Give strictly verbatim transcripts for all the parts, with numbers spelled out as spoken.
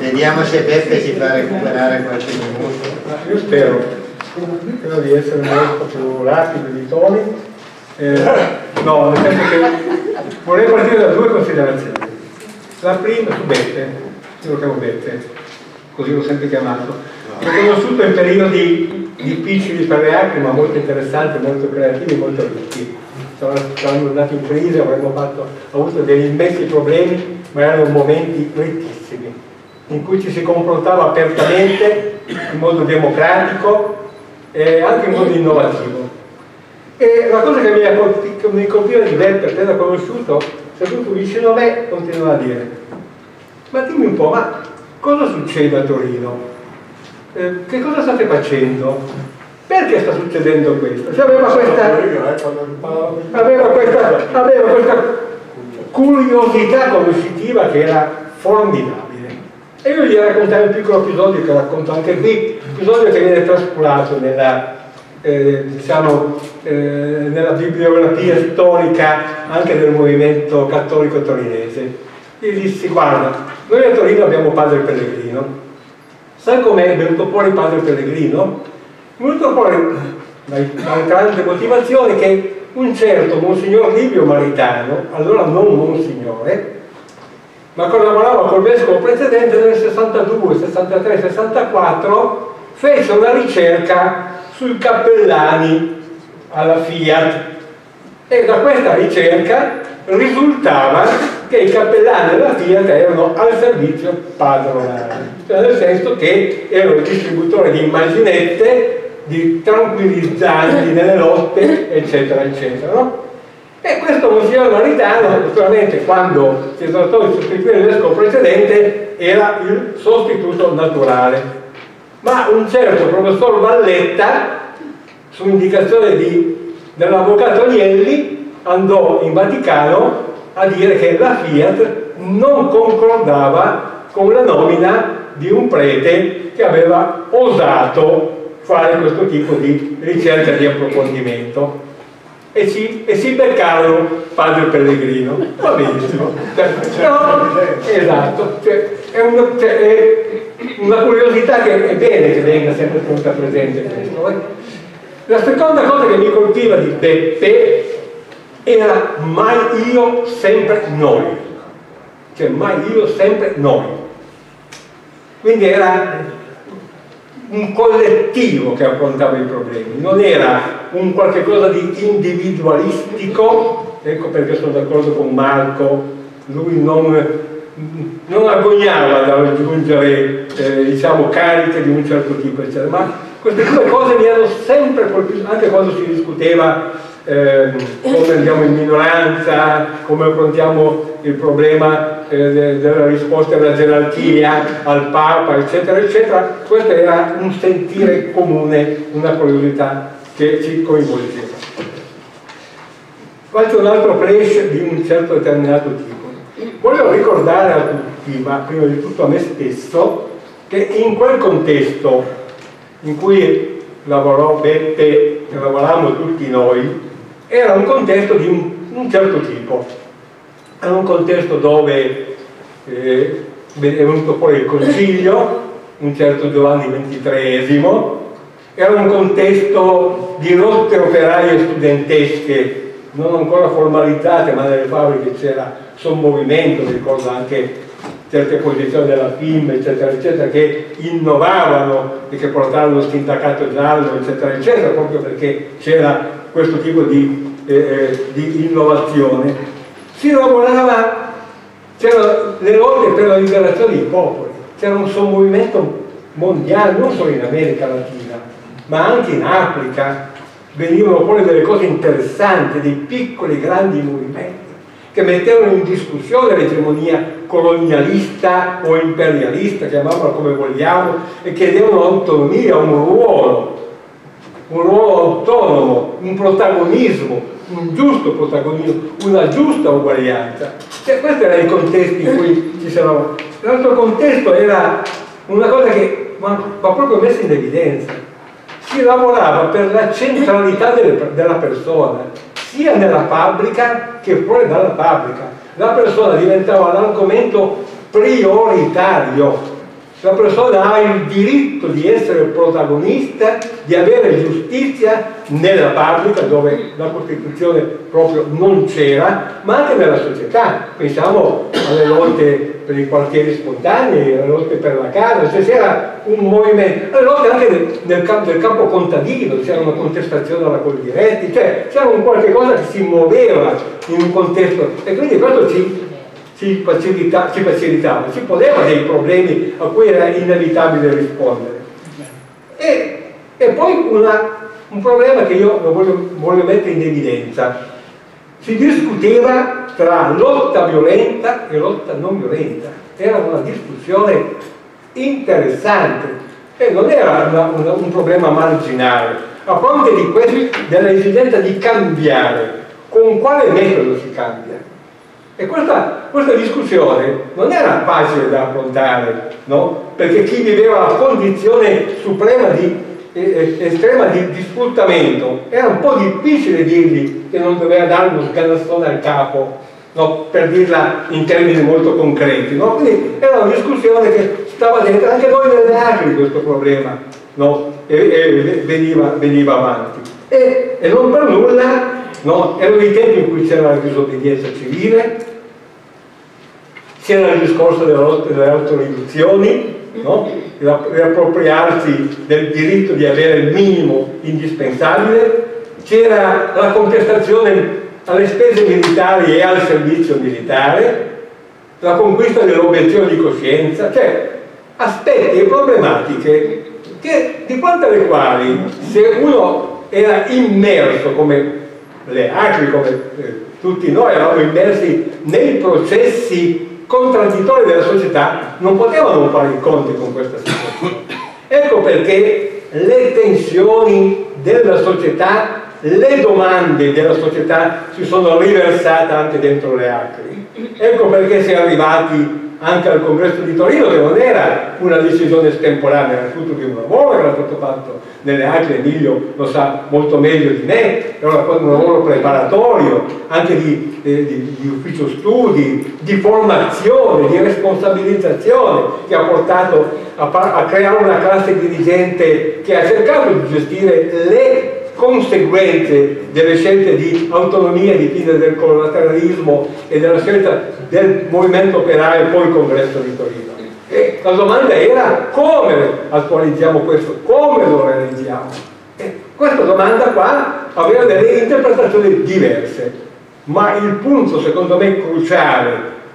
Vediamo se Beppe si fa recuperare qualche minuto. Io spero, spero di essere molto più rapido di Tony. Eh, no, nel senso che vorrei partire da due considerazioni. La prima su Beppe, io lo chiamo Beppe, così l'ho sempre chiamato. L'ho conosciuto in periodi difficili per le altre, ma molto interessanti, molto creativi, molto ricchi. Siamo andati in crisi, avremmo fatto, avuto degli immensi problemi, ma erano momenti rettissimi, in cui ci si confrontava apertamente, in modo democratico e anche in modo innovativo. E la cosa che mi, colpito, mi colpiva di Beppe, perché l'ho conosciuto, soprattutto vicino a me, continuava a dire: ma dimmi un po', ma cosa succede a Torino? Eh, che cosa state facendo? Perché sta succedendo questo? Cioè aveva, questa, aveva, questa, aveva questa curiosità conoscitiva che era formidabile. E io gli raccontai un piccolo episodio che racconto anche qui, episodio che viene trascurato nella, eh, diciamo, eh, nella bibliografia storica anche del movimento cattolico torinese. Gli dissi: guarda, noi a Torino abbiamo padre Pellegrino. Sai com'è venuto fuori padre Pellegrino? Molto fuori dalle tante motivazioni che un certo Monsignor Libio Maritano, allora non Monsignore, ma collaborava col vescovo precedente nel sessantadue, sessantatré, sessantaquattro, fece una ricerca sui cappellani alla Fiat, e da questa ricerca risultava che i cappellani alla Fiat erano al servizio padronale, cioè nel senso che ero il distributore di immaginette, di tranquillizzanti nelle lotte, eccetera eccetera, no? E questo Monsignor Maritano, naturalmente, quando si trattò di sostituire il vescovo precedente, era il sostituto naturale, ma un certo professor Valletta, su indicazione di, dell'avvocato Agnelli, andò in Vaticano a dire che la Fiat non concordava con la nomina di un prete che aveva osato fare questo tipo di ricerca di approfondimento, e si, e si beccarono padre Pellegrino. Va benissimo, no, esatto, cioè, è, una, cioè, è una curiosità che è bene che venga sempre tenuta presente questo. La seconda cosa che mi colpiva di Beppe era: mai io, sempre noi, cioè mai io, sempre noi. Quindi era un collettivo che affrontava i problemi, non era un qualche cosa di individualistico. Ecco perché sono d'accordo con Marco, lui non, non agognava da raggiungere eh, diciamo, cariche di un certo tipo, eccetera. Ma queste due cose mi hanno sempre colpito, anche quando si discuteva eh, come andiamo in minoranza, come affrontiamo il problema della risposta della gerarchia al Papa, eccetera eccetera. Questo era un sentire comune, una curiosità che ci coinvolgeva. Faccio un altro flash di un certo determinato tipo. Volevo ricordare a tutti, ma prima di tutto a me stesso, che in quel contesto in cui lavorò Beppe, che lavoravamo tutti noi, era un contesto di un, un certo tipo. Era un contesto dove eh, è venuto fuori il Concilio, un certo Giovanni ventitreesimo, era un contesto di lotte operaie studentesche non ancora formalizzate, ma nelle fabbriche c'era sommovimento, mi ricordo anche certe posizioni della F I M, eccetera eccetera, che innovavano e che portarono il sindacato giallo, eccetera eccetera, proprio perché c'era questo tipo di, eh, di innovazione. Si lavorava, c'erano le lotte per la liberazione dei popoli, c'era un sommovimento mondiale, non solo in America Latina, ma anche in Africa. Venivano fuori delle cose interessanti, dei piccoli grandi movimenti che mettevano in discussione l'egemonia colonialista o imperialista, chiamiamola come vogliamo, e chiedevano autonomia, un ruolo, un ruolo autonomo, un protagonismo, un giusto protagonismo, una giusta uguaglianza. Cioè, questo era il contesto in cui ci siamo. L'altro contesto era una cosa che va proprio messa in evidenza: si lavorava per la centralità delle, della persona, sia nella fabbrica che fuori dalla fabbrica. La persona diventava l'argomento prioritario. La persona ha il diritto di essere protagonista, di avere giustizia nella Repubblica, dove la Costituzione proprio non c'era, ma anche nella società. Pensiamo alle lotte per i quartieri spontanei, alle lotte per la casa, cioè c'era un movimento, alle lotte anche nel, nel, campo, nel campo contadino, c'era una contestazione alla Coldiretti, cioè c'era un qualche cosa che si muoveva in un contesto, e quindi questo ci... Ci facilitava, ci facilitava, ci poneva dei problemi a cui era inevitabile rispondere. E, e poi una, un problema che io voglio, voglio mettere in evidenza: si discuteva tra lotta violenta e lotta non violenta, era una discussione interessante e non era una, una, un problema marginale. A fronte di questo, dell'esigenza di cambiare, con quale metodo si cambia? E questa, questa discussione non era facile da affrontare, no? Perché chi viveva la condizione suprema di, eh, estrema di, di sfruttamento, era un po' difficile dirgli che non doveva dare uno sganassone al capo, no? Per dirla in termini molto concreti, no? Quindi era una discussione che stava dentro, anche noi nelle acri questo problema, no? E, e veniva, veniva avanti. E, e non per nulla, no? Erano i tempi in cui c'era la disobbedienza civile, c'era il discorso della lotta delle autoriduzioni, no? Riappropriarsi del diritto di avere il minimo indispensabile, c'era la contestazione alle spese militari e al servizio militare, la conquista dell'obiezione di coscienza, cioè aspetti e problematiche che, di quanto alle quali, se uno era immerso come le acri, come tutti noi eravamo immersi nei processi contraddittori della società, non potevano fare i conti con questa situazione. Ecco perché le tensioni della società, le domande della società si sono riversate anche dentro le acri. Ecco perché si è arrivati anche al congresso di Torino, che non era una decisione estemporanea, era tutto di un lavoro che era stato fatto nelle acri, Emilio lo sa molto meglio di me, era un lavoro preparatorio, anche di, eh, di, di ufficio studi, di formazione, di responsabilizzazione, che ha portato a, a creare una classe dirigente che ha cercato di gestire le conseguenze delle scelte di autonomia di fine del collateralismo e della scelta del movimento operaio e poi il congresso di Torino. E la domanda era: come attualizziamo questo? Come lo realizziamo? E questa domanda qua aveva delle interpretazioni diverse, ma il punto secondo me cruciale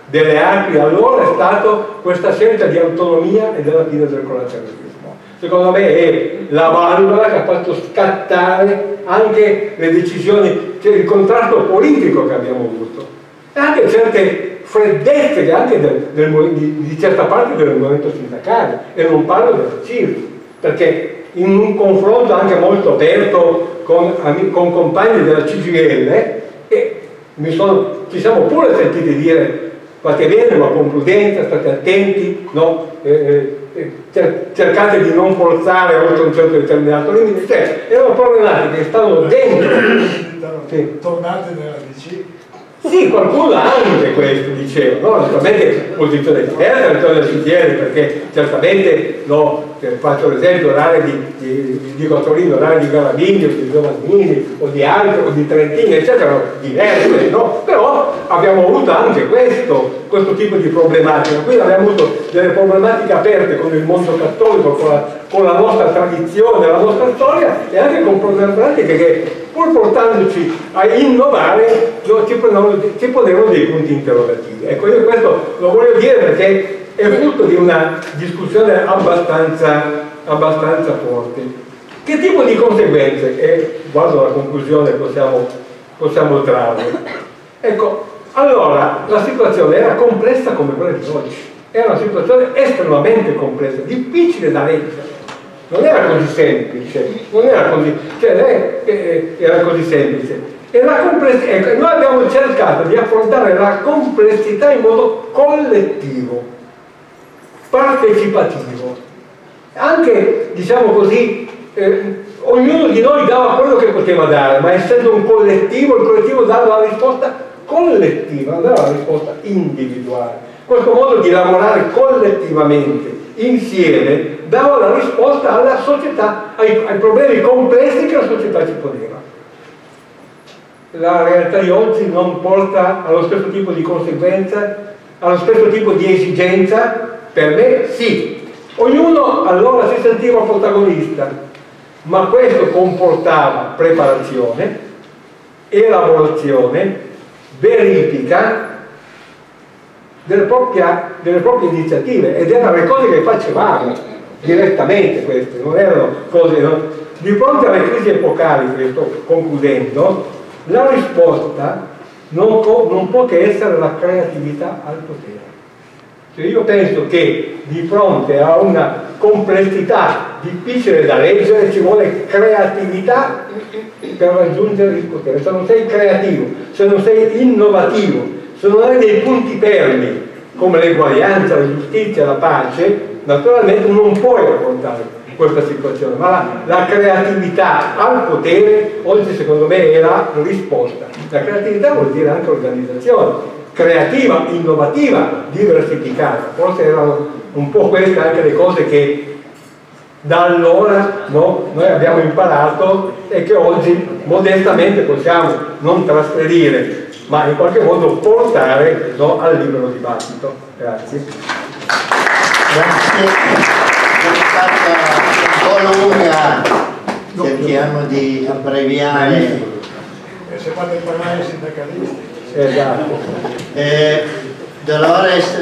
delle acri allora è stato questa scelta di autonomia e della fine del collateralismo. Secondo me è la valvola che ha fatto scattare anche le decisioni, cioè il contratto politico che abbiamo avuto, e anche certe freddezze anche del, del, di, di certa parte del movimento sindacale, e non parlo del C I R, perché in un confronto anche molto aperto con, con compagni della C G L, e mi sono, ci siamo pure sentiti dire: fate bene, ma con prudenza, state attenti, no? eh, eh, cercate di non forzare oltre un certo determinato limite. Cioè, erano problematiche che stavano dentro. Sì. Tornate nella D C? Sì, qualcuno anche questo diceva, no? Naturalmente posizione diversa, posizione del C G L, perché certamente, no, faccio l'esempio, l'area di, di, di Cottolino, l'area di Galabini o di Giovannini o di altri o di Trentini, eccetera, diverse, no? Però abbiamo avuto anche questo, questo tipo di problematica. Quindi abbiamo avuto delle problematiche aperte con il mondo cattolico, con la, con la nostra tradizione, la nostra storia, e anche con problematiche che, pur portandoci a innovare, ci ponevano dei punti interrogativi. Ecco, io questo lo voglio dire perché è frutto di una discussione abbastanza, abbastanza forte. Che tipo di conseguenze? E guardo la conclusione, possiamo, possiamo trarre. Ecco, allora, la situazione era complessa come quella di oggi, era una situazione estremamente complessa, difficile da leggere, non era così semplice, non era così, cioè, eh, era così semplice. E la compless... ecco, noi abbiamo cercato di affrontare la complessità in modo collettivo, partecipativo, anche, diciamo così, eh, ognuno di noi dava quello che poteva dare, ma essendo un collettivo, il collettivo dava la risposta collettiva, non dava la risposta individuale. questo modo di lavorare collettivamente, insieme, dava la risposta alla società, ai, ai problemi complessi che la società ci poneva. La realtà di oggi non porta allo stesso tipo di conseguenza, allo stesso tipo di esigenza? Per me sì. Ognuno allora si sentiva protagonista, ma questo comportava preparazione, elaborazione, verifica delle proprie, delle proprie iniziative, ed erano le cose che facevamo direttamente, queste non erano cose, no? Di fronte alle crisi epocali, che sto concludendo, la risposta non può, non può che essere la creatività al potere. Cioè io penso che di fronte a una complessità difficile da leggere ci vuole creatività per raggiungere il potere. Se non sei creativo, se non sei innovativo, se non hai dei punti fermi come l'eguaglianza, la giustizia, la pace, naturalmente non puoi affrontare questa situazione, ma la, la creatività al potere oggi secondo me è la risposta. La creatività vuol dire anche organizzazione creativa, innovativa, diversificata. Forse erano un po' queste anche le cose che da allora, no, noi abbiamo imparato e che oggi modestamente possiamo non trasferire, ma in qualche modo portare, no, al libero dibattito. Grazie. Grazie. Un po' lunga, cerchiamo di abbreviare. E se fate parlare i sindacalisti. Esatto. Eh, Dolores.